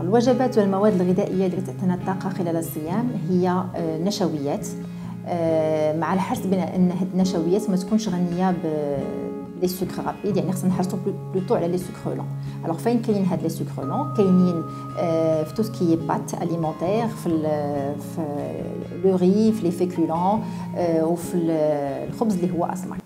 الوجبات والمواد الغذائية اللي تعطينا الطاقة خلال الصيام هي نشويات، مع الحرص بان هاد النشويات ما تكونش غنية بلي سكر رابيد، يعني خصنا نحرصوا بلوطو على لي سكر لون. الوغ فين كاين هاد لي سكر لون؟ كاينين في تو سكي بات اليمونتير، في لو ري، في لي فيكولون، وفي الخبز اللي هو اسمر.